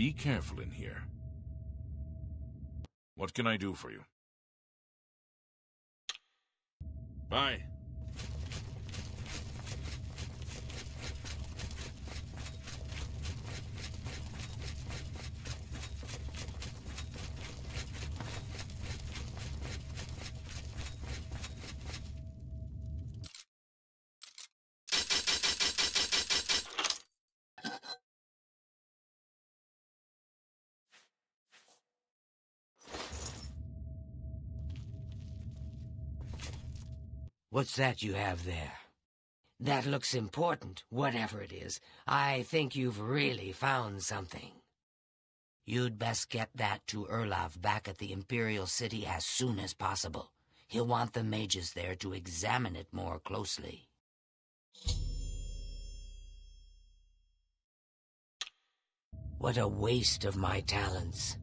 Be careful in here. What can I do for you? Bye. What's that you have there? That looks important, whatever it is. I think you've really found something. You'd best get that to Erlav back at the Imperial City as soon as possible. He'll want the mages there to examine it more closely. What a waste of my talents.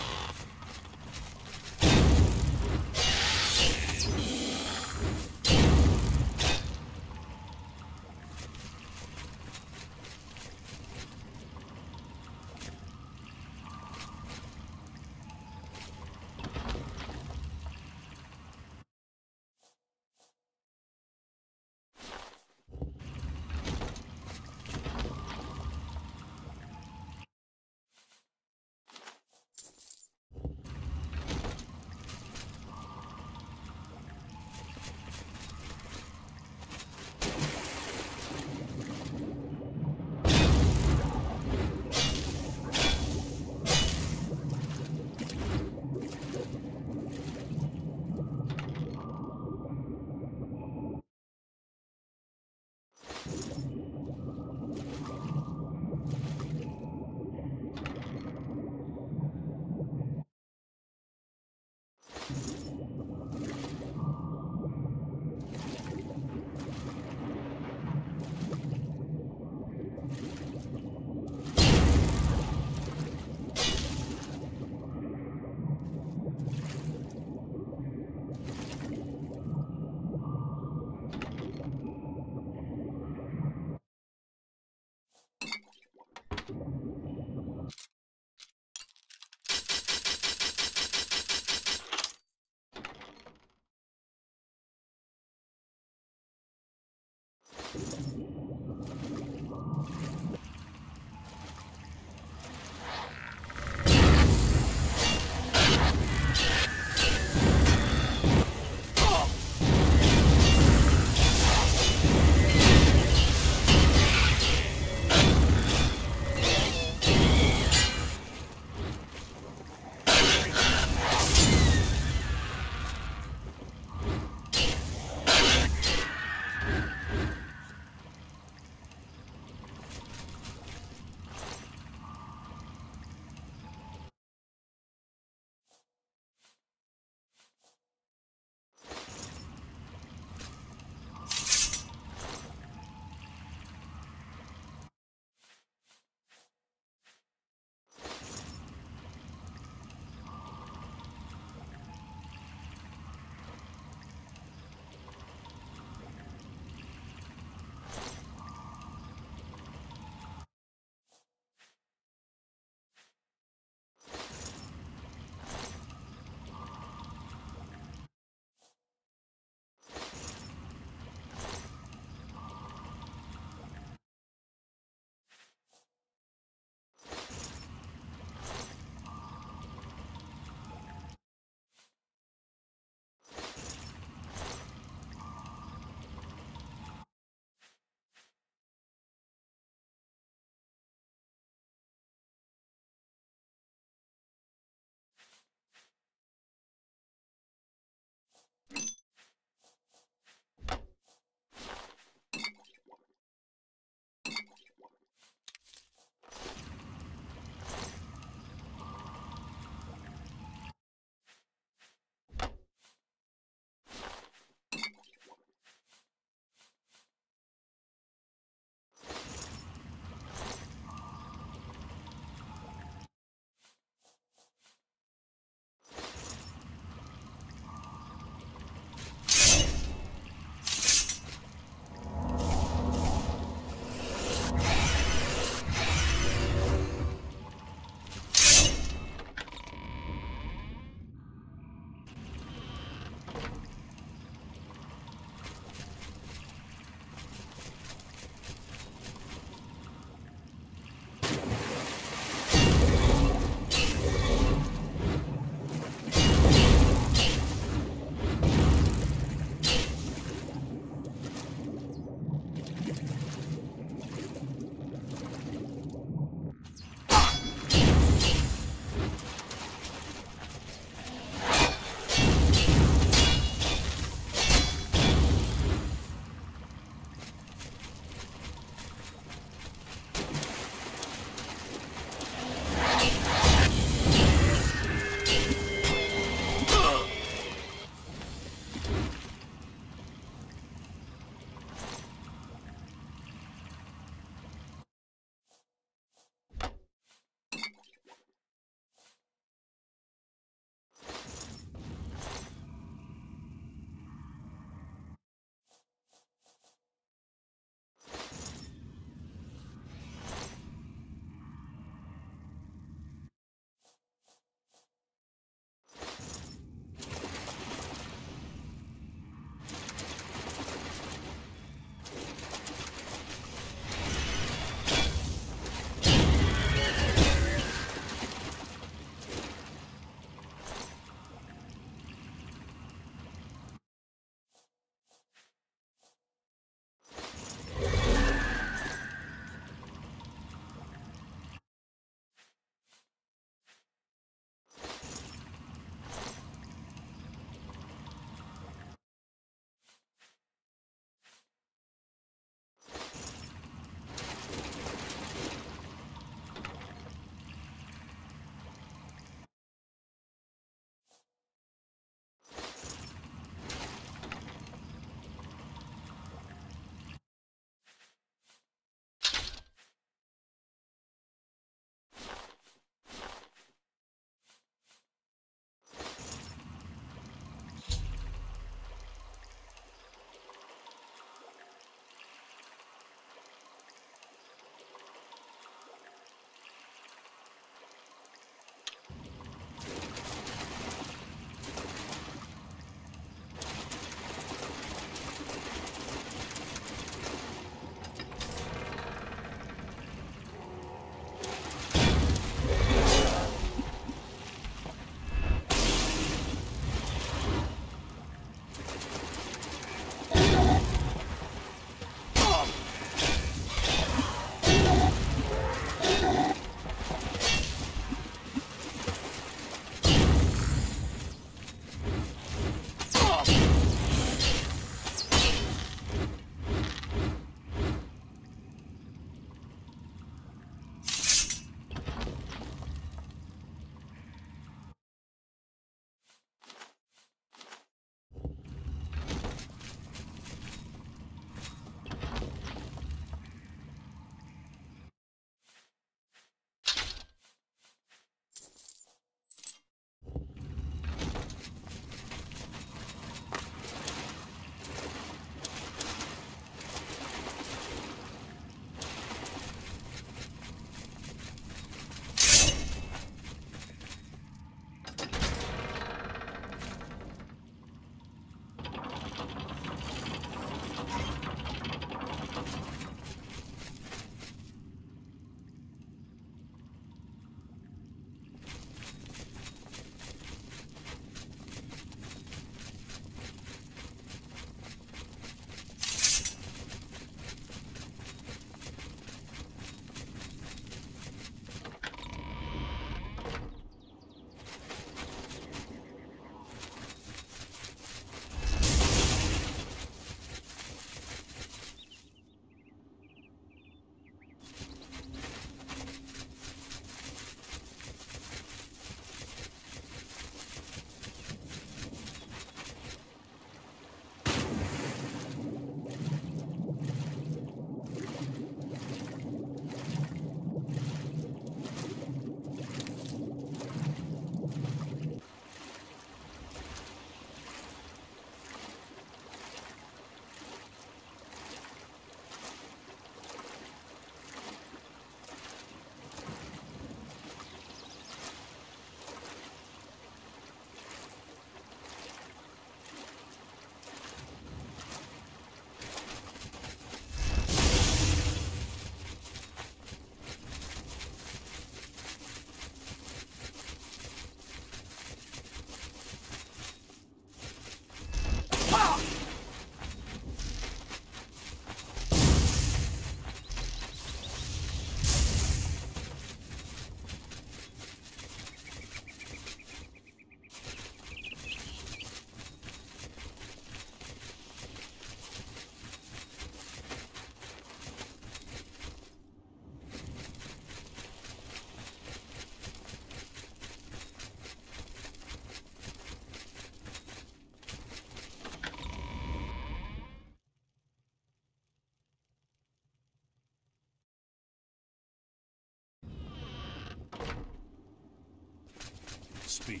speak.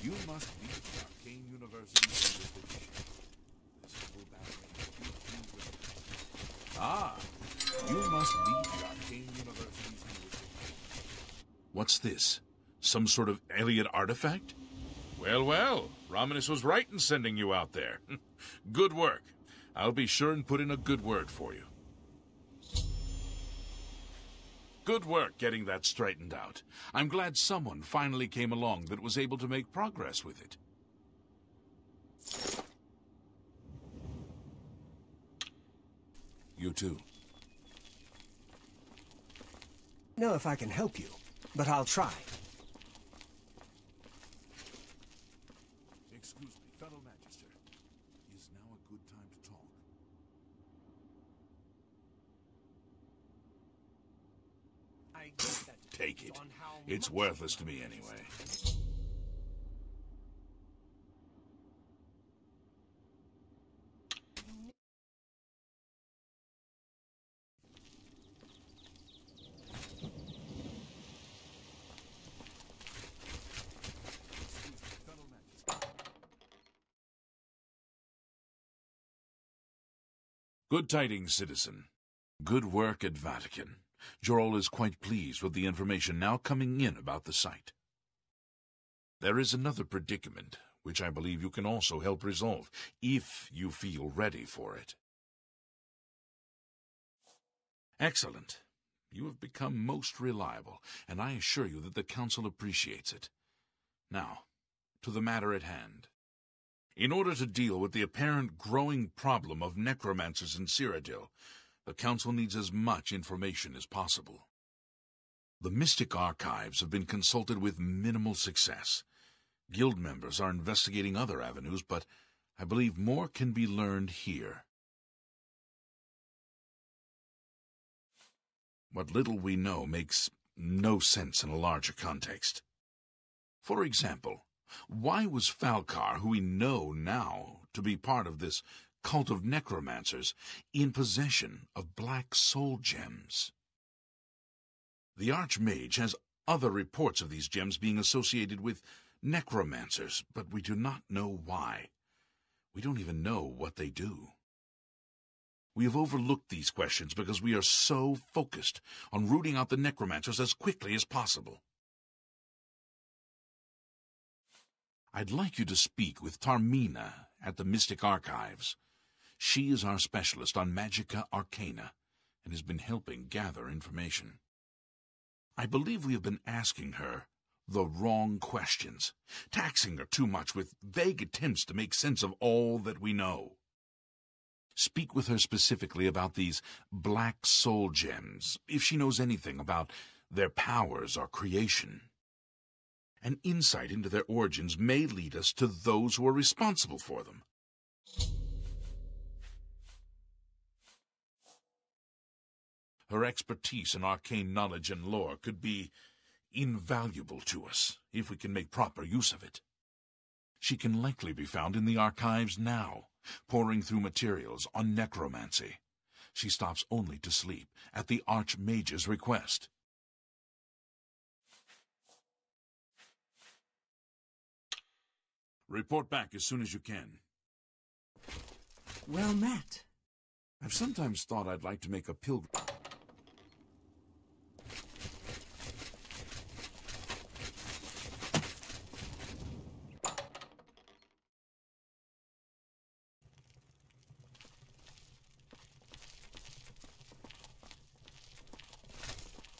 You must be the Arcane University Division. This will battle. You must be the Arcane University Division. What's this? Some sort of alien artifact? Well, well. Romanus was right in sending you out there. Good work. I'll be sure and put in a good word for you. Good work getting that straightened out. I'm glad someone finally came along that was able to make progress with it. You too. Know if I can help you, but I'll try. Excuse me, fellow Magister. Is now a good time to talk? Take it. It's worthless to me anyway. Good tidings, citizen. Good work at Vatican. Joral is quite pleased with the information now coming in about the site. There is another predicament, which I believe you can also help resolve, if you feel ready for it. Excellent. You have become most reliable, and I assure you that the Council appreciates it. Now, to the matter at hand. In order to deal with the apparent growing problem of necromancers in Cyrodiil, the Council needs as much information as possible. The Mystic Archives have been consulted with minimal success. Guild members are investigating other avenues, but I believe more can be learned here. What little we know makes no sense in a larger context. For example, why was Falcar, who we know now to be part of this cult of necromancers, in possession of black soul gems? The Archmage has other reports of these gems being associated with necromancers, but we do not know why. We don't even know what they do. We have overlooked these questions because we are so focused on rooting out the necromancers as quickly as possible. I'd like you to speak with Tarmina at the Mystic Archives. She is our specialist on Magica Arcana and has been helping gather information. I believe we have been asking her the wrong questions, taxing her too much with vague attempts to make sense of all that we know. Speak with her specifically about these black soul gems, if she knows anything about their powers or creation. An insight into their origins may lead us to those who are responsible for them. Her expertise in arcane knowledge and lore could be invaluable to us if we can make proper use of it. She can likely be found in the archives now, poring through materials on necromancy. She stops only to sleep at the Archmage's request. Report back as soon as you can. Well met. I've sometimes thought I'd like to make a pilgrim.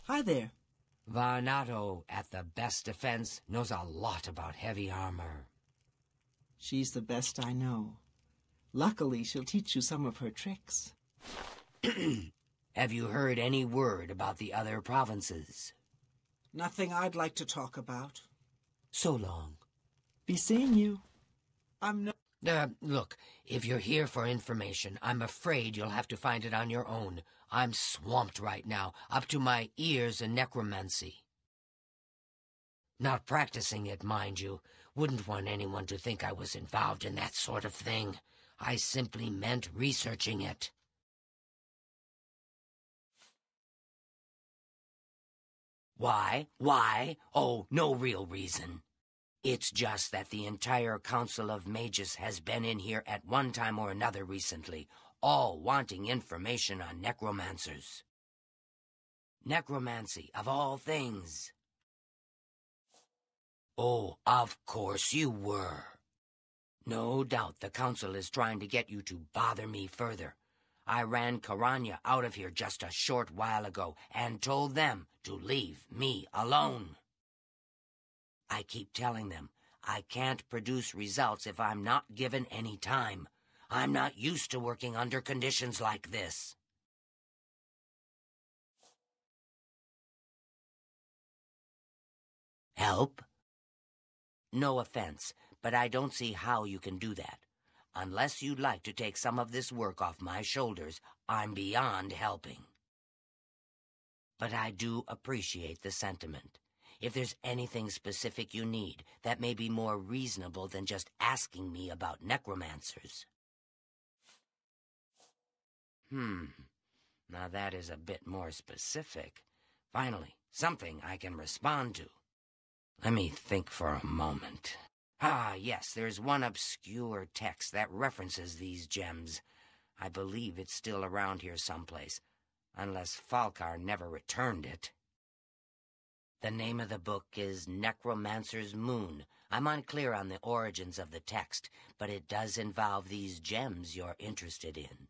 Hi there. Varnato, at the best defense, knows a lot about heavy armor. She's the best I know. Luckily, she'll teach you some of her tricks. Have you heard any word about the other provinces? Nothing I'd like to talk about. So long. Be seeing you. I'm not... Look, if you're here for information, I'm afraid you'll have to find it on your own. I'm swamped right now, up to my ears in necromancy. Not practicing it, mind you. Wouldn't want anyone to think I was involved in that sort of thing. I simply meant researching it. Why? Why? Oh, no real reason. It's just that the entire Council of Mages has been in here at one time or another recently, all wanting information on necromancers. Necromancy, of all things. Oh, of course you were. No doubt the Council is trying to get you to bother me further. I ran Karanya out of here just a short while ago and told them to leave me alone. I keep telling them I can't produce results if I'm not given any time. I'm not used to working under conditions like this. Help? No offense, but I don't see how you can do that. Unless you'd like to take some of this work off my shoulders, I'm beyond helping. But I do appreciate the sentiment. If there's anything specific you need, that may be more reasonable than just asking me about necromancers. Now that is a bit more specific. Finally, something I can respond to. Let me think for a moment. Ah, yes, there's one obscure text that references these gems. I believe it's still around here someplace, unless Falcar never returned it. The name of the book is Necromancer's Moon. I'm unclear on the origins of the text, but it does involve these gems you're interested in.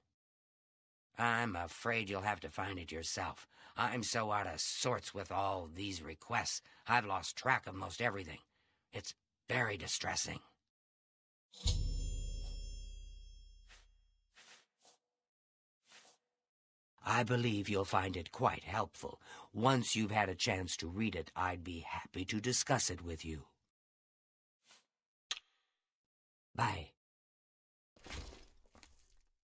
I'm afraid you'll have to find it yourself. I'm so out of sorts with all these requests, I've lost track of most everything. It's very distressing. I believe you'll find it quite helpful. Once you've had a chance to read it, I'd be happy to discuss it with you. Bye.